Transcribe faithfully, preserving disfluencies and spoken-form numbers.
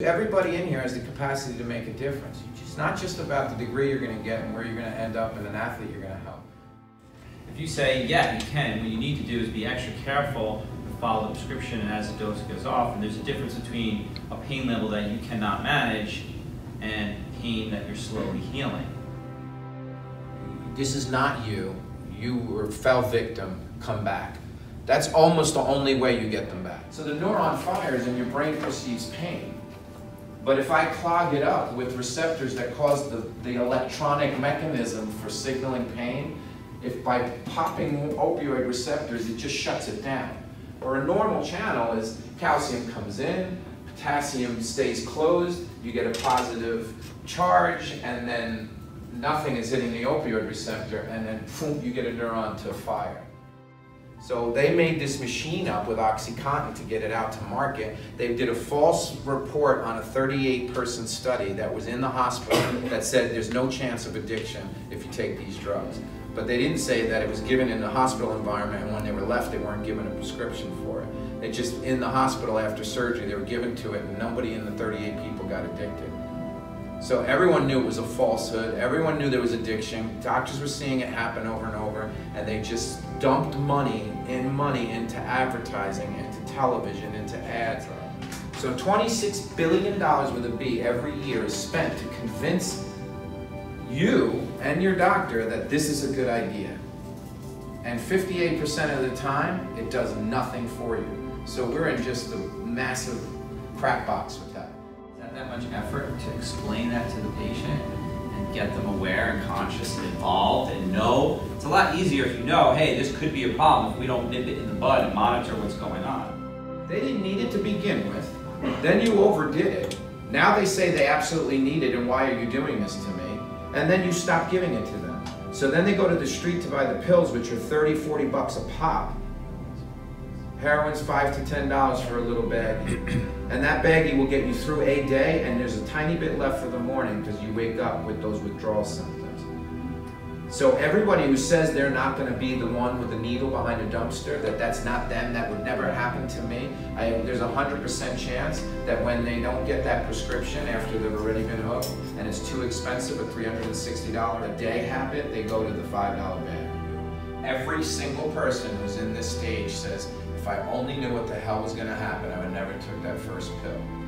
Everybody in here has the capacity to make a difference. It's not just about the degree you're going to get and where you're going to end up and an athlete you're going to help. If you say, yeah, you can, what you need to do is be extra careful to follow the prescription as the dose goes off. And there's a difference between a pain level that you cannot manage and pain that you're slowly healing. This is not you. You were fell victim. Come back. That's almost the only way you get them back. So the neuron fires and your brain perceives pain. But if I clog it up with receptors that cause the, the electronic mechanism for signaling pain, if by popping opioid receptors, it just shuts it down. Or a normal channel is calcium comes in, potassium stays closed, you get a positive charge, and then nothing is hitting the opioid receptor, and then boom, you get a neuron to fire. So they made this machine up with OxyContin to get it out to market. They did a false report on a thirty-eight person study that was in the hospital that said there's no chance of addiction if you take these drugs. But they didn't say that it was given in the hospital environment, and when they were left, they weren't given a prescription for it. They just, in the hospital after surgery, they were given to it, and nobody in the thirty-eight people got addicted. So everyone knew it was a falsehood, everyone knew there was addiction, doctors were seeing it happen over and over, and they just dumped money in money into advertising, into television, into ads. So twenty-six billion dollars with a B every year is spent to convince you and your doctor that this is a good idea. And fifty-eight percent of the time, it does nothing for you. So we're in just a massive crap box with that. That much effort to explain that to the patient and get them aware and conscious and involved and know. It's a lot easier if you know, hey, this could be a problem if we don't nip it in the bud and monitor what's going on. They didn't need it to begin with. Then you overdid it. Now they say they absolutely need it, and why are you doing this to me? And then you stop giving it to them. So then they go to the street to buy the pills, which are thirty, forty bucks a pop. Heroin's five to ten dollars for a little baggie. And that baggie will get you through a day, and there's a tiny bit left for the morning because you wake up with those withdrawal symptoms. So everybody who says they're not going to be the one with the needle behind a dumpster, that that's not them, that would never happen to me, I, there's a one hundred percent chance that when they don't get that prescription after they've already been hooked, and it's too expensive, a three hundred sixty dollar a day habit, they go to the five dollar bag. Every single person who's in this stage says, if I only knew what the hell was going to happen, I would never took that first pill.